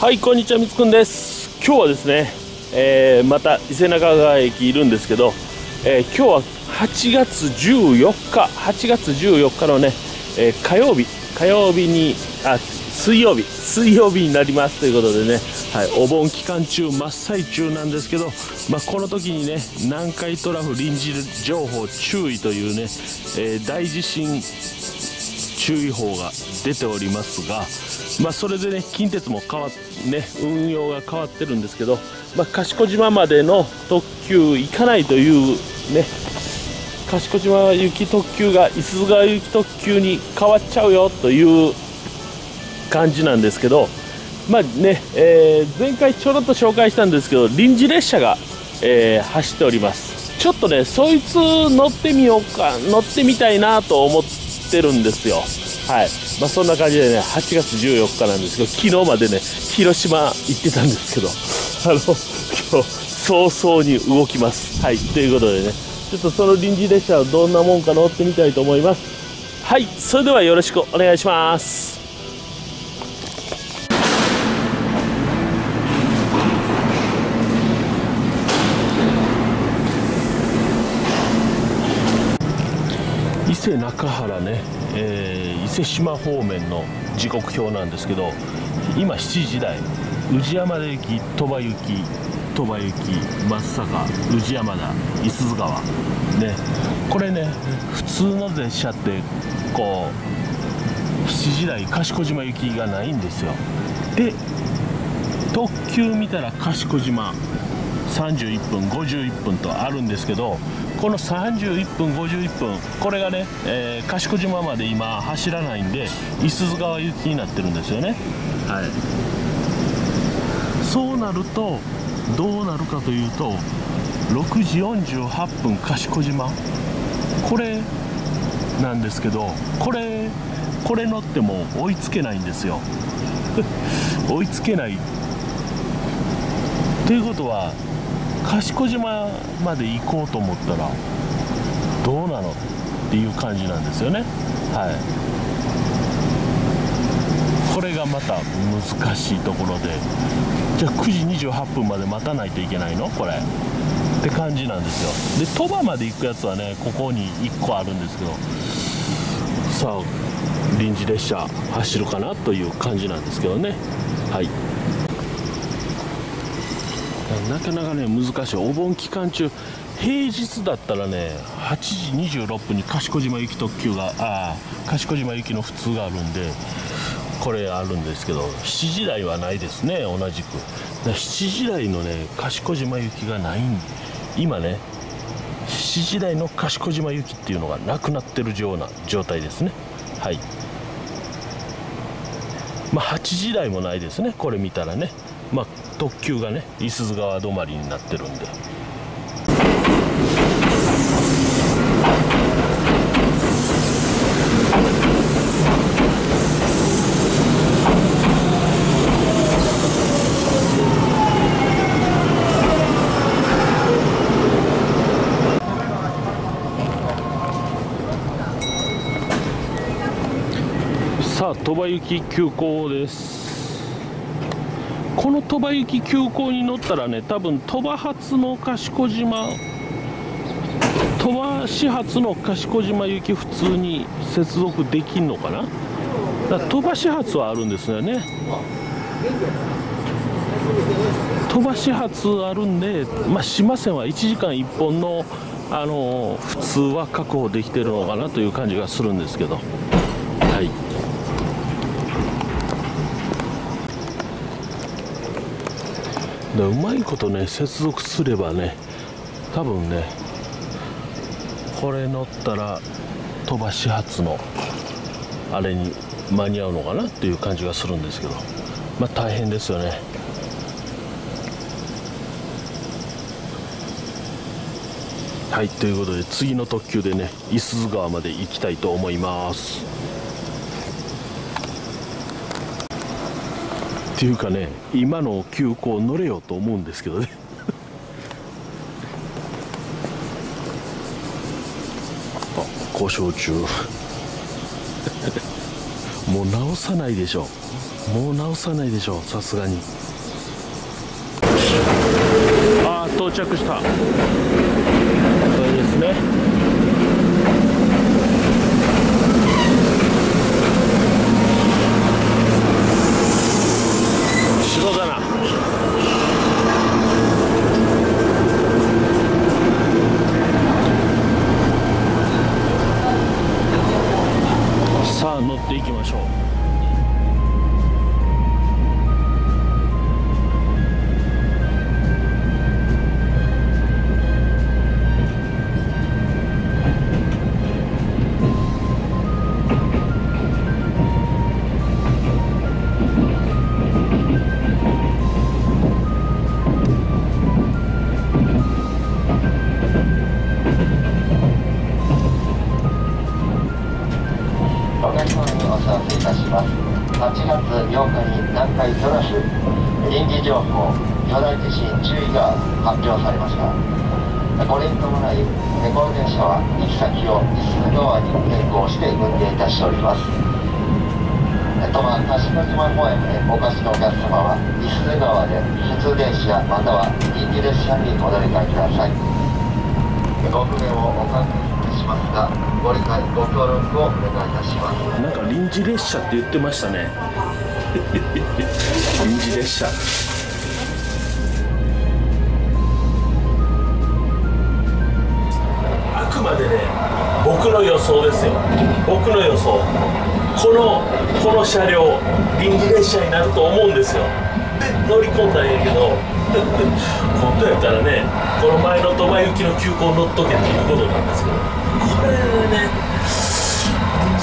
はい、こんにちは、みつくんです。今日はですね、また伊勢中川駅いるんですけど、今日は8月14日のね、水曜日になりますということでね、はい、お盆期間中真っ最中なんですけど、まあ、この時にね南海トラフ臨時情報注意というね、大地震注意報が出ておりますが、まあ、それでね近鉄も運用が変わってるんですけど、まあ、賢島までの特急行かないというね、賢島行き特急が五十川行き特急に変わっちゃうよという感じなんですけど、まあね、前回ちょろっと紹介したんですけど臨時列車が、走っております。ちょっとねそいつ乗ってみたいなと思ってるんですよ。はい、まあ、そんな感じでね8月14日なんですけど、昨日までね広島行ってたんですけど、今日早々に動きます。はい、ということでねちょっとその臨時列車はどんなもんか乗ってみたいと思います。はい、それではよろしくお願いします。伊勢中原ね、伊勢志摩方面の時刻表なんですけど、今7時台、宇治山田行き、鳥羽行き、松阪、宇治山田、五十川、ね、これね普通の列車ってこう7時台賢島行きがないんですよ。で特急見たら賢島31分51分とあるんですけど、この31分51分これがね、賢島まで今走らないんで五十川行きになってるんですよね。はい、そうなるとどうなるかというと6時48分賢島これなんですけど、これ乗っても追いつけないんですよ。追いつけないということは賢島まで行こうと思ったらどうなのっていう感じなんですよね。はい、これがまた難しいところで、じゃあ9時28分まで待たないといけないのこれって感じなんですよ。で鳥羽まで行くやつはねここに1個あるんですけど、さあ臨時列車走るかなという感じなんですけどね。はい、なかなかね難しい。お盆期間中平日だったらね8時26分に賢島行き特急が賢島行きの普通があるんでこれあるんですけど、7時台はないですね。同じく7時台のね賢島行きがない。今ね7時台の賢島行きっていうのがなくなってるような状態ですね。はい、まあ8時台もないですね。これ見たらね、まあ、特急がね五十川止まりになってるんで、さあ鳥羽行き急行です。この鳥羽行き急行に乗ったらね多分鳥羽始発の賢島行き普通に接続できんのかな。だから鳥羽始発はあるんですよね。鳥羽始発あるんで、まあ、島線は1時間1本の、普通は確保できてるのかなという感じがするんですけど。はい、うまいことね接続すればね多分ねこれ乗ったら鳥羽始発のあれに間に合うのかなっていう感じがするんですけど、まあ大変ですよね。はい、ということで次の特急でね五十川まで行きたいと思います。っていうかね今の急行乗れよと思うんですけどね。あ、交渉中。もう直さないでしょ。もう直さないでしょ、さすがに。ああ、到着した。これですね。乗っていきましょう。なんか臨時列車って言ってましたね。臨時列車。あくまでね、僕の予想ですよ。僕の予想。この車両臨時列車になると思うんですよ。で乗り込んだんやけど、本当やったらね、この前の鳥羽行きの急行乗っとけっていうことなんですけど、これね。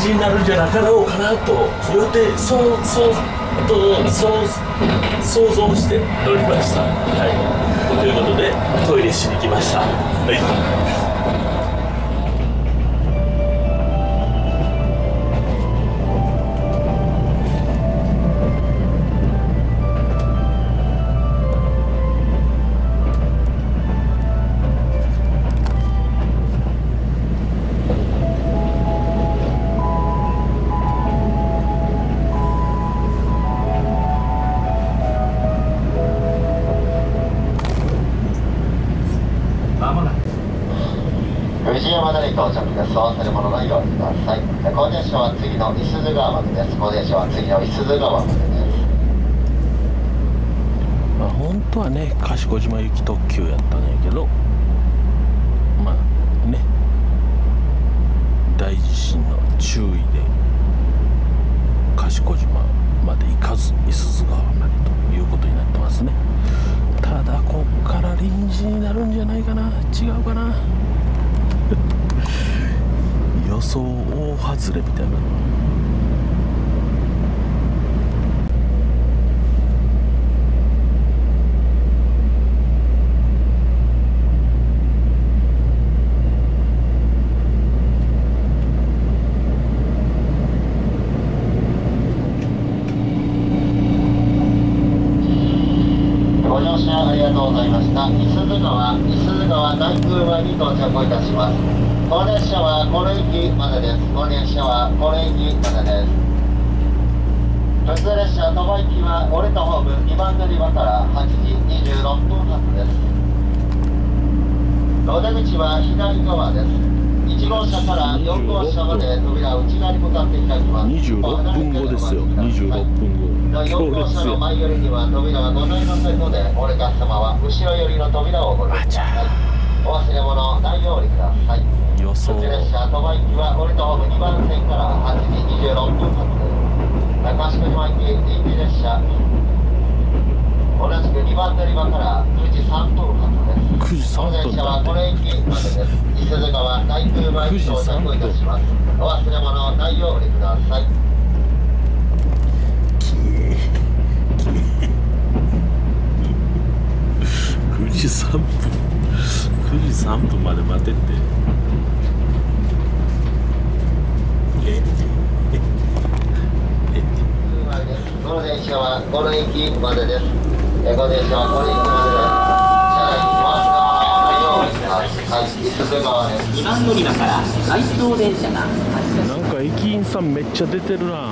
になるんじゃなかろうかなと、そうやって想像して乗りました。はい、ということでトイレしに来ました。はい。賢島行き特急やったんやけど、まあね、大地震の注意で賢島まで行かず五十鈴川までということになってますね。ただこっから臨時になるんじゃないかな、違うかな。予想大外れみたいな。9時3分まで待てってこの電車はこの駅までです。この電車はこの駅までです。なんか駅員さんめっちゃ出てるな。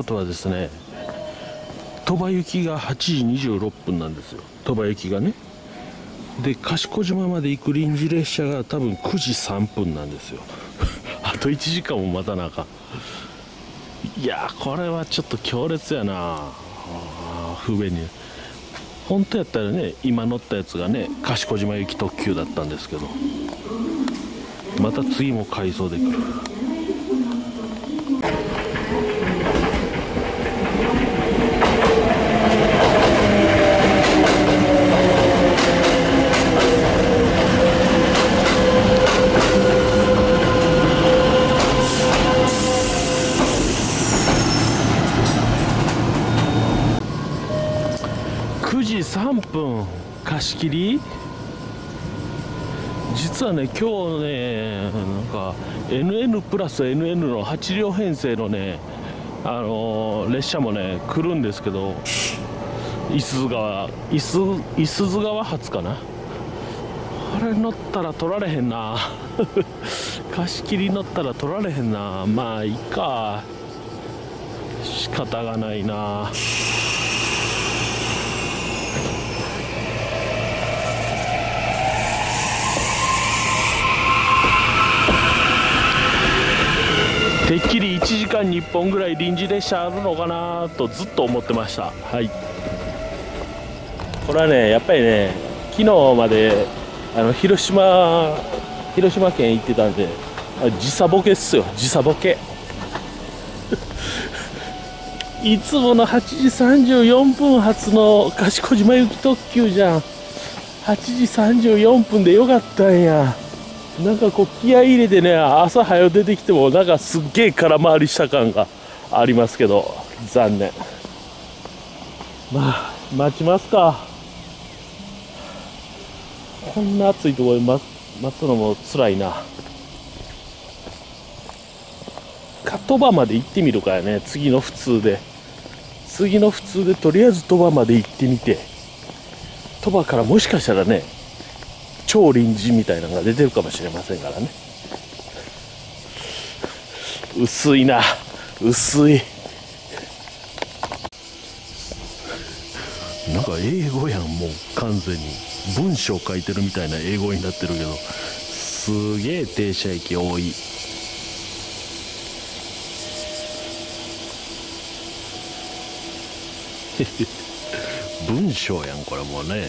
ことはですね、鳥羽行きが8時26分なんですよ、鳥羽行きがね。で賢島まで行く臨時列車が多分9時3分なんですよあと1時間も待たなあかん。いやーこれはちょっと強烈やな、不便に。本当やったらね、今乗ったやつがね賢島行き特急だったんですけど、また次も回送で来る。9時3分貸し切り。実はね今日ね、なんか NN プラス NN の8両編成のね、列車もね来るんですけど、五十鈴川発かな、あれ乗ったら取られへんな貸し切り乗ったら取られへんな。まあいいか、仕方がないな。てっきり1時間に1本ぐらい臨時列車あるのかなとずっと思ってました。はい、これはねやっぱりね、昨日まで広島県行ってたんで、時差ボケっすよ、時差ボケいつもの8時34分発の賢島行き特急じゃん。8時34分でよかったんや。なんかこう気合い入れてね、朝早出てきてもなんかすっげえ空回りした感がありますけど、残念。まあ待ちますか。こんな暑いところで待つのもつらいな。鳥羽まで行ってみるからね、次の普通でとりあえず鳥羽まで行ってみて、鳥羽からもしかしたらね超臨時みたいなのが出てるかもしれませんからね。薄いな、薄い。なんか英語やん、もう完全に文章書いてるみたいな英語になってるけど、すげえ停車駅多い。文章やんこれもうね。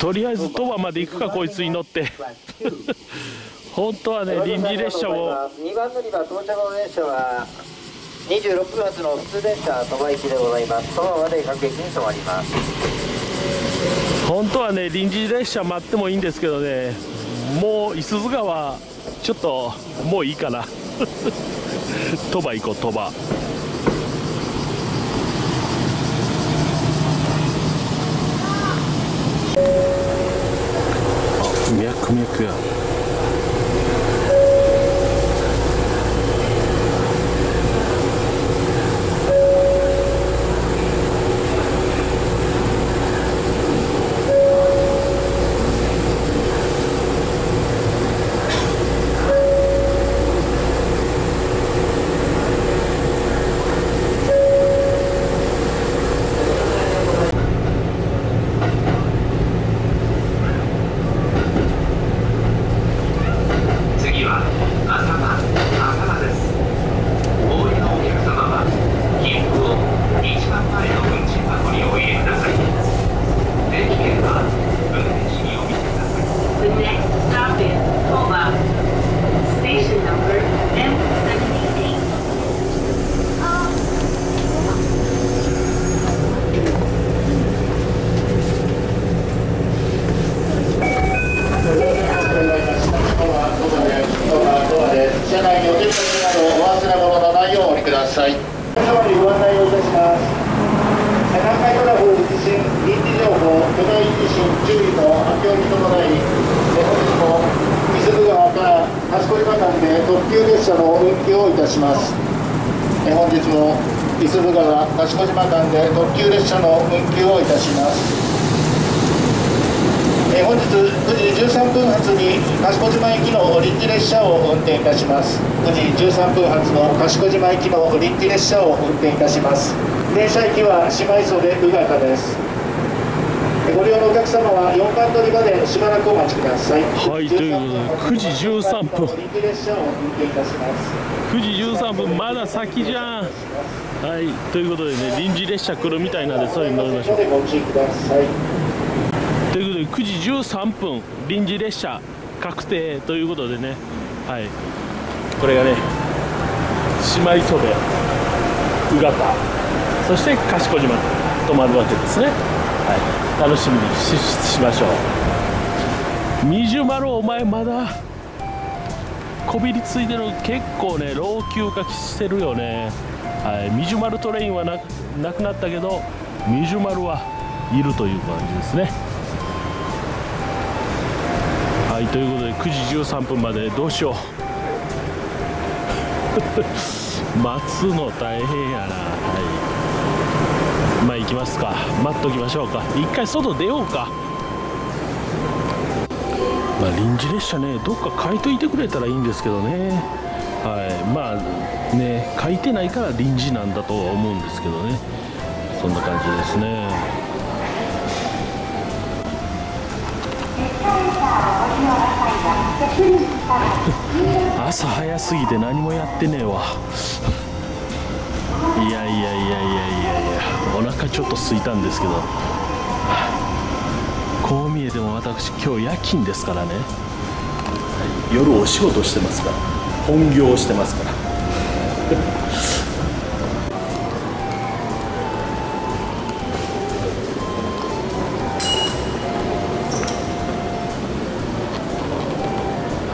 とりあえず鳥羽まで行くかこいつに乗って本当はね臨時列車を2番乗り場到着の電車は26分発の普通電車鳥羽行きでございます。鳥羽まで各駅に止まります。本当はね臨時列車待ってもいいんですけどね、もう五十鈴川ちょっともういいかな鳥羽行こう、鳥羽。脈々や。本日も五十鈴川賢島間で特急列車の運休をいたします。本日9時13分発に賢島行きの臨時列車を運転いたします。9時13分発の賢島行きの臨時列車を運転いたします。電車行きは島磯で宇方です。ご利用のお客様は4番乗り場でしばらくお待ちください。はい、ということで9時13分、9時13分まだ先じゃん。はい、ということでね、臨時列車来るみたいなんで、それに乗りましょう。ご注意ください。ということで9時13分臨時列車確定ということでね、はい、これがね、島磯部、宇方、そして賢島と止まるわけですね。はい、楽しみに しましょう。二重丸、お前まだこびりついてる。結構ね老朽化してるよね。はい、二重丸トレインは なくなったけど、二重丸はいるという感じですね。はい、ということで9時13分までどうしよう待つの大変やな。はい、まあ行きますか。待っときましょうか。一回外出ようか。まあ臨時列車ね、どっか書いといてくれたらいいんですけどね。はい、まあね、書いてないから臨時なんだとは思うんですけどね。そんな感じですね。朝早すぎて何もやってねえわいやいやいやいやいやいや、お腹ちょっと空いたんですけど、こう見えても私今日夜勤ですからね、はい、夜お仕事してますから、本業をしてますから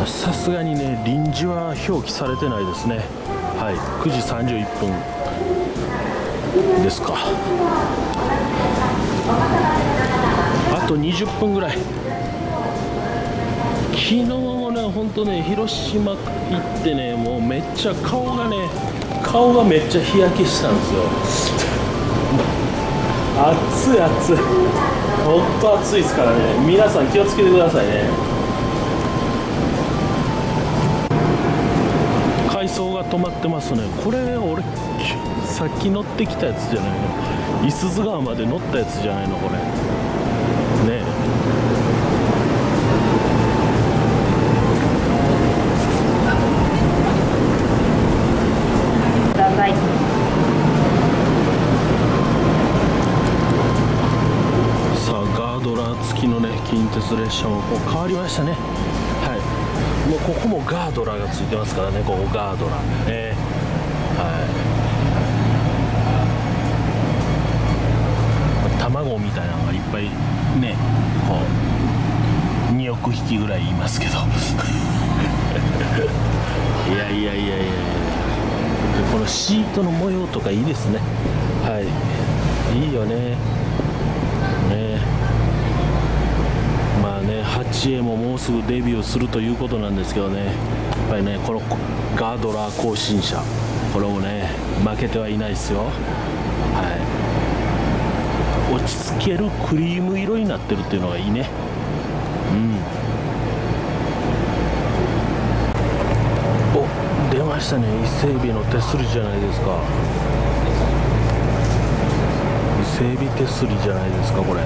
さすがにね臨時は表記されてないですね。はい、9時31分ですか。あと20分ぐらい。昨日もね本当ね、広島行ってね、もうめっちゃ顔がめっちゃ日焼けしたんですよ暑い暑い、本当暑いですからね、皆さん気をつけてくださいね。海藻が止まってますね。これ俺さっき乗ってきたやつじゃないの、五十鈴川まで乗ったやつじゃないのこれね。さあガードラー付きのね近鉄列車もこう変わりましたね。はい、もうここもガードラーが付いてますからね。ここガードラー、はい、卵みたいなのがいっぱいね、こう2億匹ぐらいいますけどいやいやいやいや、このシートの模様とかいいですね。はい、いいよね。ね、まあね、8Aももうすぐデビューするということなんですけどね、やっぱりねこのガードラー更新車、これもね負けてはいないですよ。はい、落ち着けるクリーム色になってるっていうのがいいね。うん、お、出ましたね、伊勢海老の手すりじゃないですか。伊勢海老手すりじゃないですかこれ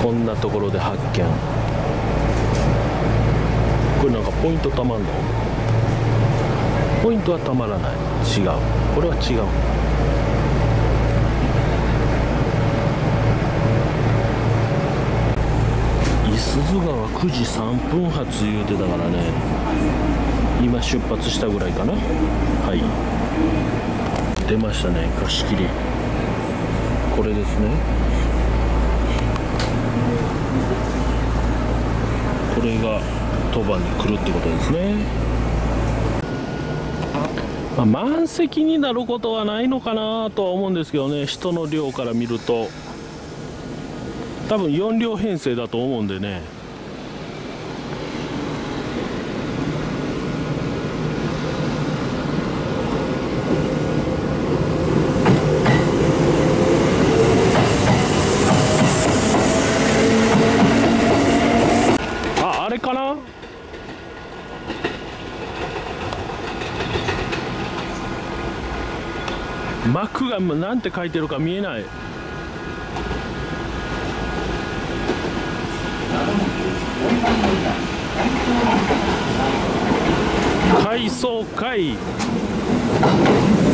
こんなところで発見。これなんかポイントたまんの？ポイントはたまらない。違う、これは違う。五十鈴川9時3分発言うてたからね、今出発したぐらいかな。はい、出ましたね、貸し切り、これですね。これが鳥羽に来るってことですね。満席になることはないのかなとは思うんですけどね、人の量から見ると多分4両編成だと思うんでね。幕がなんて書いてるか見えない。海藻会、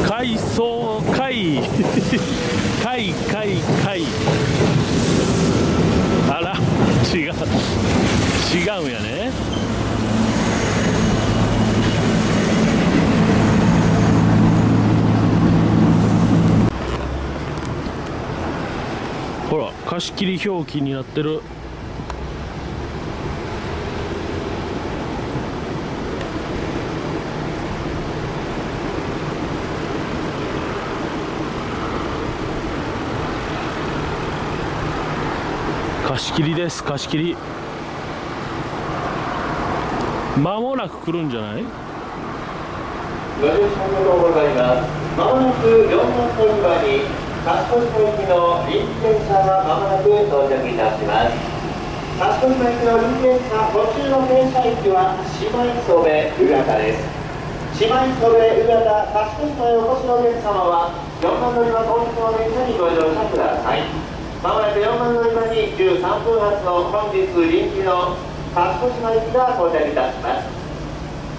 海藻会、海海海、あら違う違うんやね。ほら貸し切り表記になってる。貸し切りです、貸し切り。間もなく来るんじゃない？ご乗車ありがとうございます。間もなく4番乗り場に賢島行きの臨時電車が間もなく到着いたします。賢島行きの臨時電車途中の停車駅は島磯部浦田です。島磯部浦田賢島へお越しのお客様は4番乗り場後方の電車にご乗車ください。まもなく4番乗り場に13分発の本日臨時の賢島行きが到着いたします。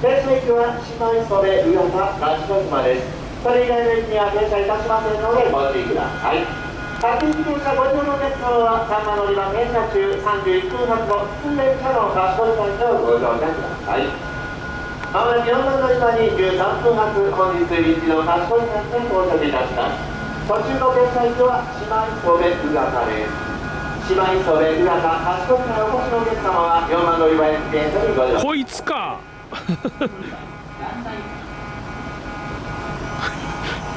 停車駅は島磯部浦田賢島です。それ以外の駅には停車いたしませんのでご注意ください。各駅停車ご利用のお客様は3番乗り場停車中31分発の普通電車の賢島行きをご乗車ください。まもなく4番乗り場に13分発本日臨時の賢島行きが到着いたします。途中の停車駅は島磯部浦田です。島磯部浦田賢島へお越しのお客様は4番乗り場へ電車にご乗車。こいつか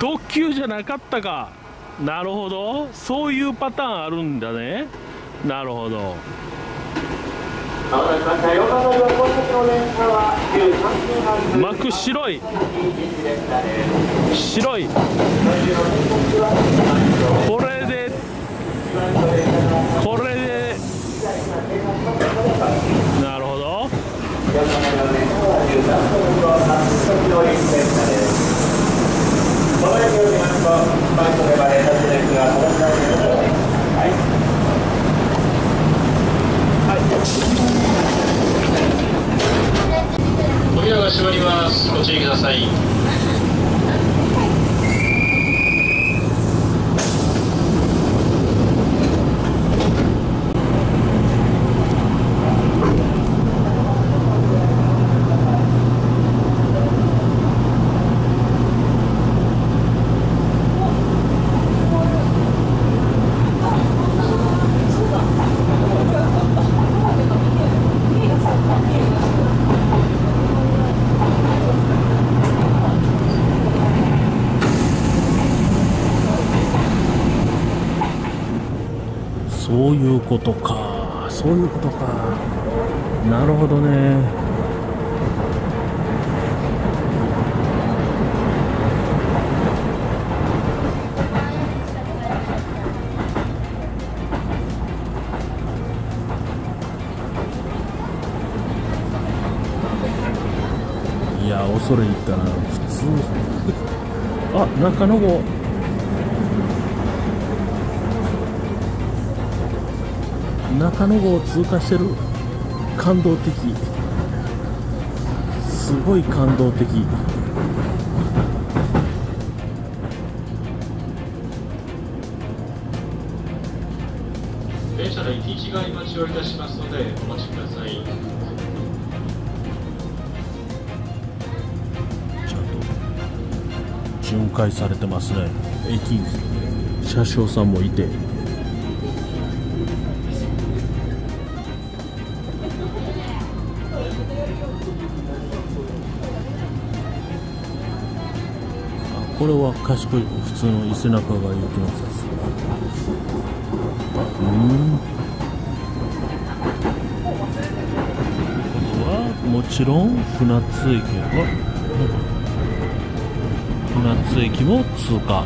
特急じゃなかったか。なるほど、そういうパターンあるんだね。なるほど。幕白い白い、これでなるほど。扉が閉まります。ご注意ください。そういうことか、そういうことか。なるほどね。いや、恐れ入ったな、普通。あ、中野号。中野号を通過してる。感動的、すごい感動的。電車の行き違い待ちをいたしますのでお待ちください。ちゃんと巡回されてますね。駅員車掌さんもいて。これは賢い、普通の伊勢中川行きの人です。これはもちろん船津駅は、船津駅も通過。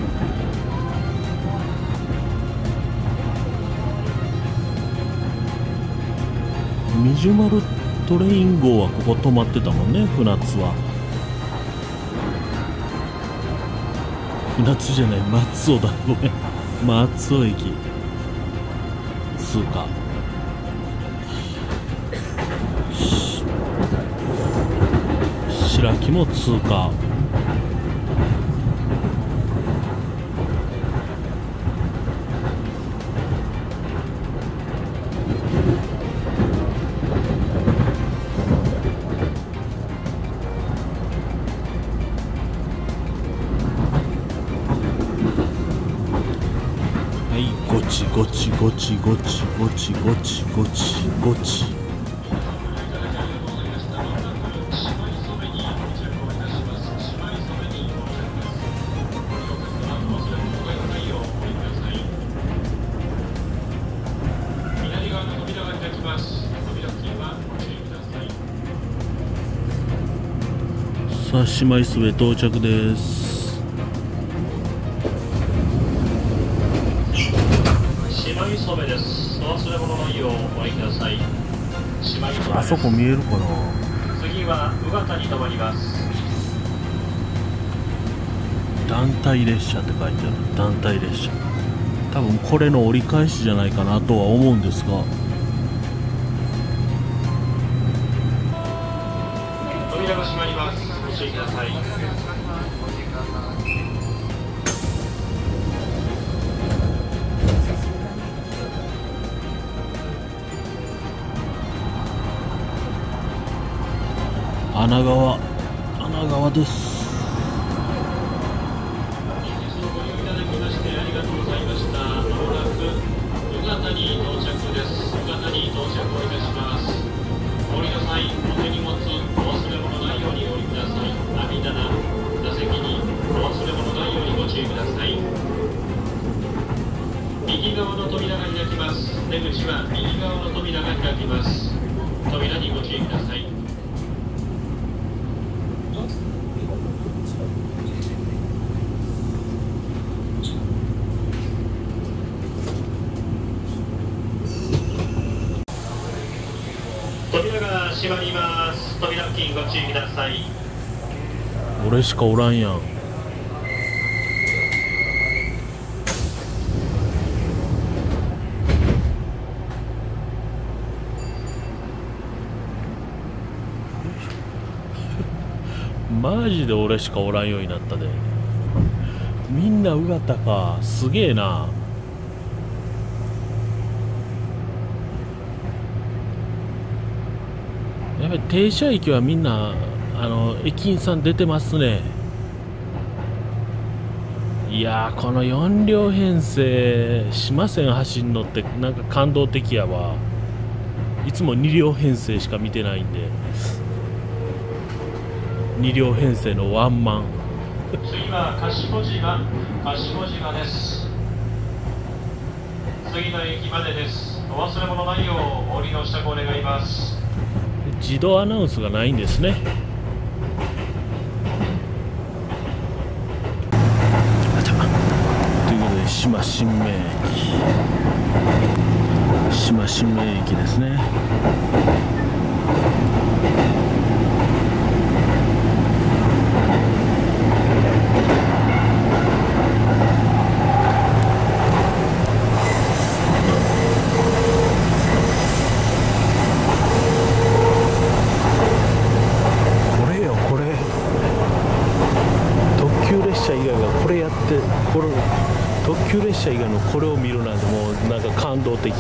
みじゅまるトレイン号はここ止まってたもんね、船津は。夏じゃない、松尾だ。ごめん、松尾駅。つうか白木も通過。ゴチゴチゴチゴチゴチゴチゴチ。さあ島磯部到着です。あそこ見えるかな。次は宇方に止まります。団体列車って書いてある。団体列車。多分これの折り返しじゃないかなとは思うんですが。扉が閉まります。ご注意ください。穴川です。右側の扉が開きます。出口は右側の扉が開きます。扉にご注意ください。閉まります。扉付近ご注意ください。俺しかおらんやん。マジで俺しかおらんようになったで。みんなうがたか、すげえな。停車駅はみんな駅員さん出てますね。いやー、この4両編成島線走んのってなんか感動的やわ。いつも2両編成しか見てないんで。2両編成のワンマン。次は賢島です。次の駅までです。お忘れ物ないようお利用したくお願いします。自動アナウンスがないんですね。ということで島神明駅、島神明駅ですね。列車以外のこれを見るなんてもうなんか感動的。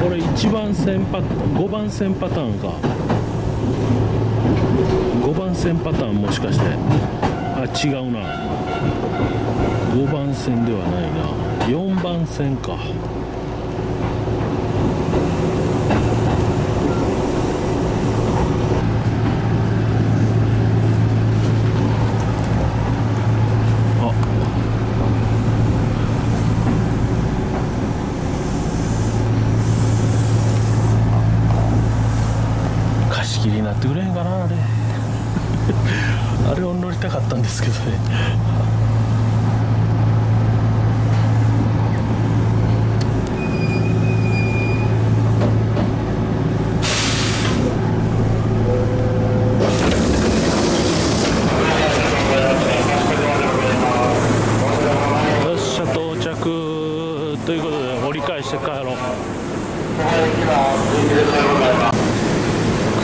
ここれ1番線パ5番線パターンか、5番線パターンもしかして、あ違うな、5番線ではないな、4番線か。貸し切りになってくれへんかな、あれあれを乗りたかったんですけどねよっしゃ到着ということで、折り返して帰ろう。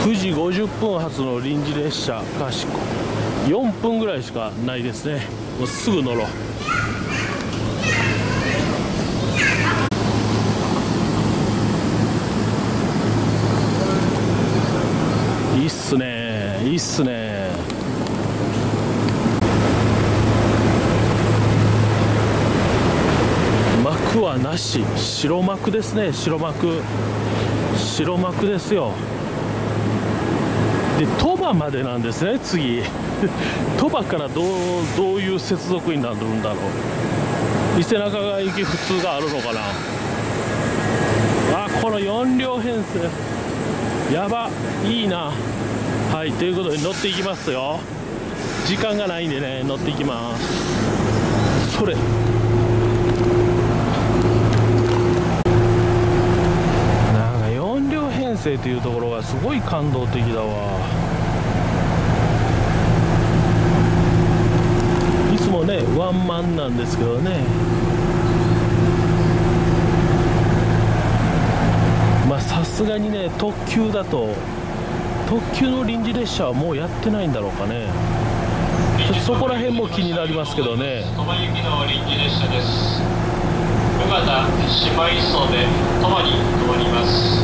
9時50分発の臨時列車、かしこ4分ぐらいしかないですね。もうすぐ乗ろう。いいっすね、いいっすね。幕はなし、白幕ですね、白幕、白幕ですよ。で鳥羽までなんですね、次鳥羽からどういう接続になるんだろう。伊勢中川行き普通があるのかなあ。この4両編成やばいいな。はい、ということで乗っていきますよ。時間がないんでね、乗っていきます。それというところがすごい感動的だわ。いつもねワンマンなんですけどね、まあさすがにね特急だと、特急の臨時列車はもうやってないんだろうかね。そこら辺も気になりますけどね。鳥羽行きの臨時列車です。尾形島磯で鳥羽に止まります。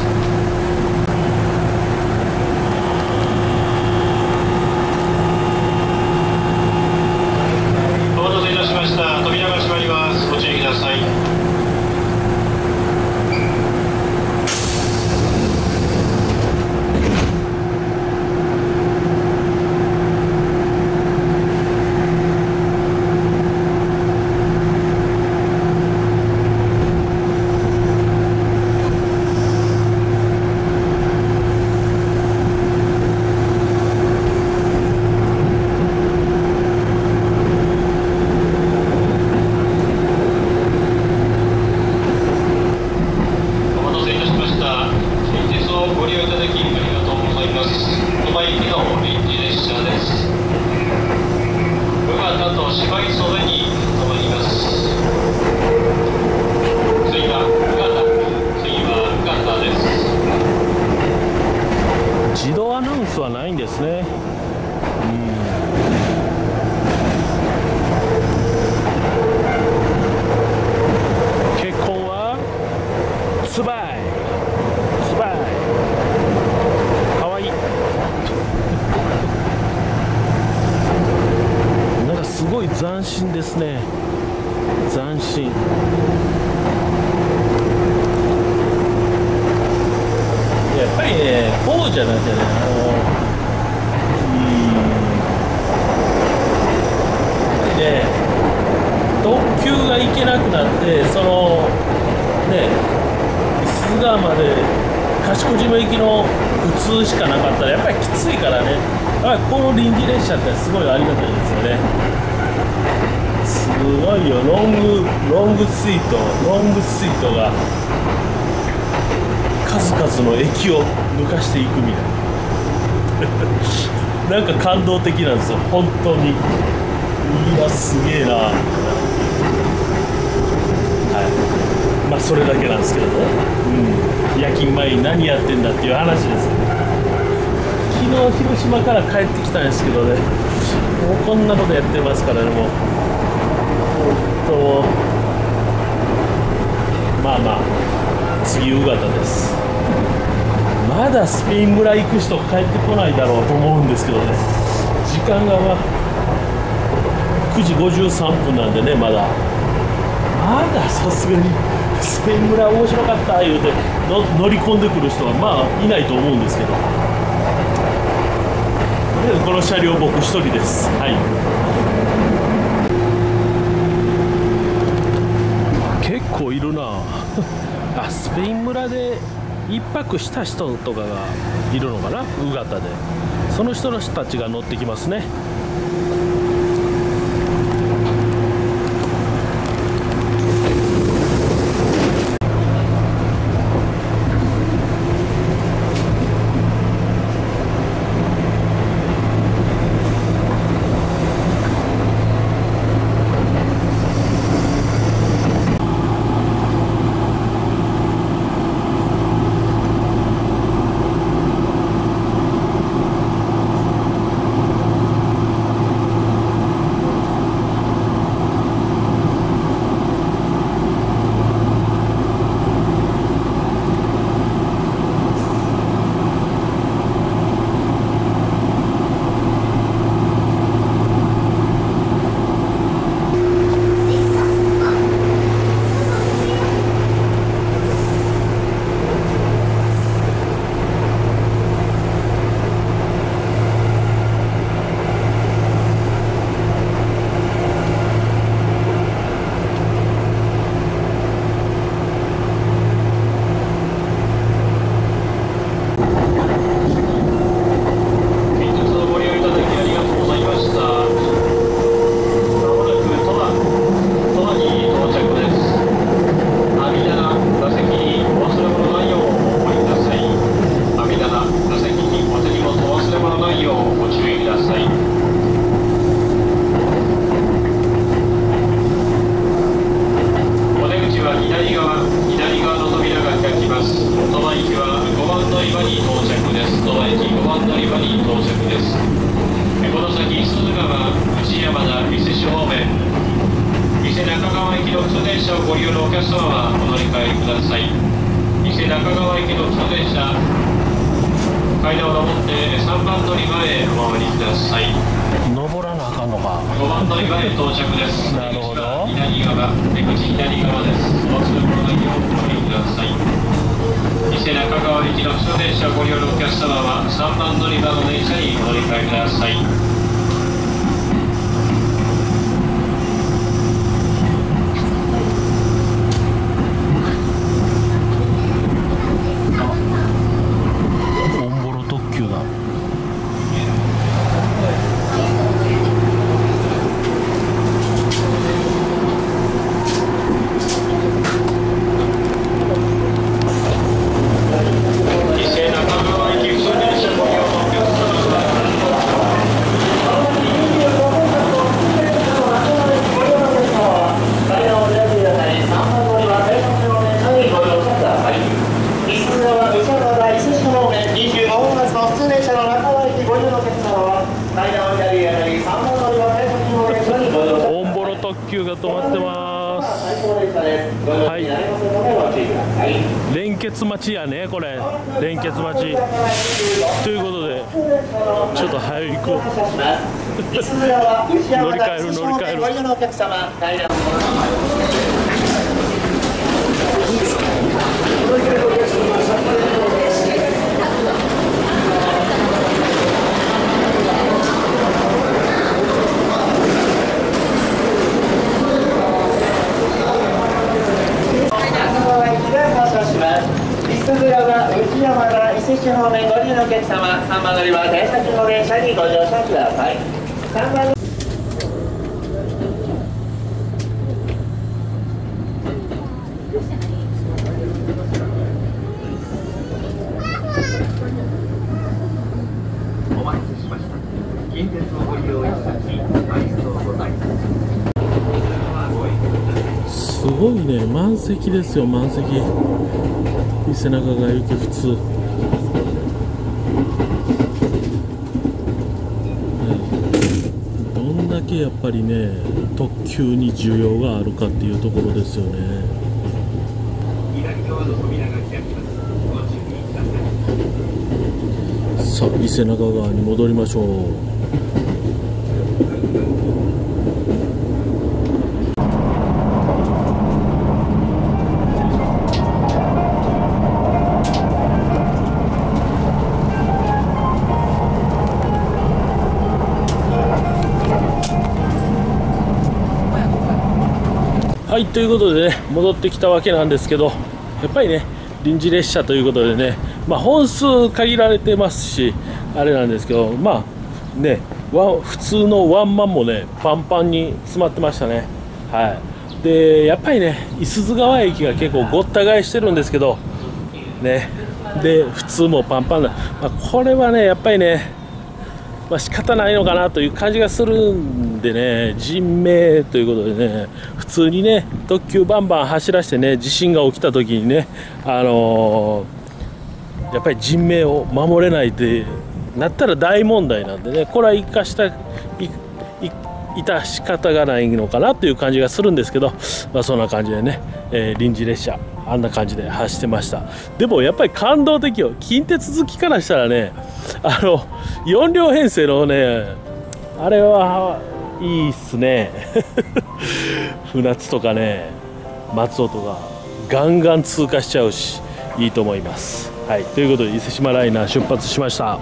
斬新ですね、斬新。やっぱりねこうじゃなくてね、ね特急が行けなくなって、そのね鈴川まで賢島行きの普通しかなかったらやっぱりきついからね。だからこの臨時列車ってすごいありがたいですよね。すごいよ、ロングスイートが数々の駅を抜かしていくみたいななんか感動的なんですよ本当に。いやすげえな。はい、まあそれだけなんですけどね、うん、夜勤前に何やってんだっていう話です。昨日広島から帰ってきたんですけどね、もうこんなことやってますからね。もうまあまあ次、夕方です。まだスペイン村行く人帰ってこないだろうと思うんですけどね。時間が9時53分なんでね、まださすがにスペイン村面白かった言うて乗り込んでくる人はまあいないと思うんですけど、この車両僕一人です。はい、結構いるなあ。スペイン村で一泊した人とかがいるのかな、ウガタで。その人たちが乗ってきますね。すごいね、満席ですよ、満席。背中が行く普通、どんだけやっぱりね特急に需要があるかっていうところですよね。さっき瀬長川に戻りましょう。はい、ということでね、戻ってきたわけなんですけど、やっぱりね、臨時列車ということでね、まあ、本数限られてますし、あれなんですけど、まあね、普通のワンマンもね、パンパンに詰まってましたね。はい、で、やっぱりね、五十鈴川駅が結構ごった返してるんですけど、ね、で、普通もパンパンだ、まあ、これはね、やっぱりね、まあ仕方ないのかなという感じがするんでね、人命ということでね、普通にね、特急バンバン走らせてね、地震が起きた時にね、やっぱり人命を守れないってなったら大問題なんでね、これは致し方がないのかなという感じがするんですけど、まあそんな感じでね、臨時列車、あんな感じで走ってました。でもやっぱり感動的よ、近鉄好きからしたらね、4両編成のね、あれはいいっすね、船津とかね、松尾とか、ガンガン通過しちゃうし、いいと思います。はい、ということで、伊勢志摩ライナー出発しました。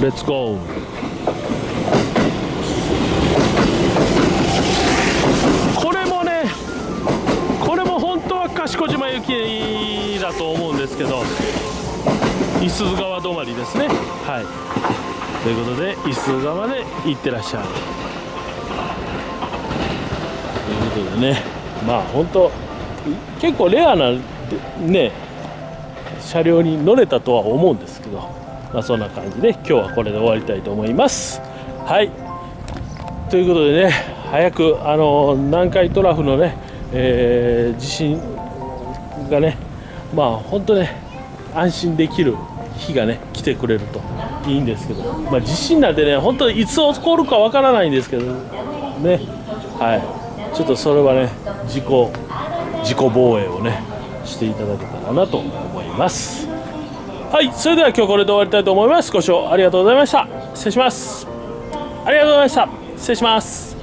レッツゴー。賢島行きだと思うんですけど、五十鈴川止まりですね。はい、ということで五十鈴川まで行ってらっしゃるということでね、まあ本当結構レアなね車両に乗れたとは思うんですけど、まあ、そんな感じで今日はこれで終わりたいと思います。はい、ということでね、早く南海トラフのね、地震がね、まあ本当ね、安心できる日がね来てくれるといいんですけど、まあ、地震なんてね、本当にいつ起こるかわからないんですけどね、はい、ちょっとそれはね、自己防衛をねしていただけたらなと思います。はい、それでは今日これで終わりたいと思います。ご視聴ありがとうございました。失礼します。ありがとうございました。失礼します。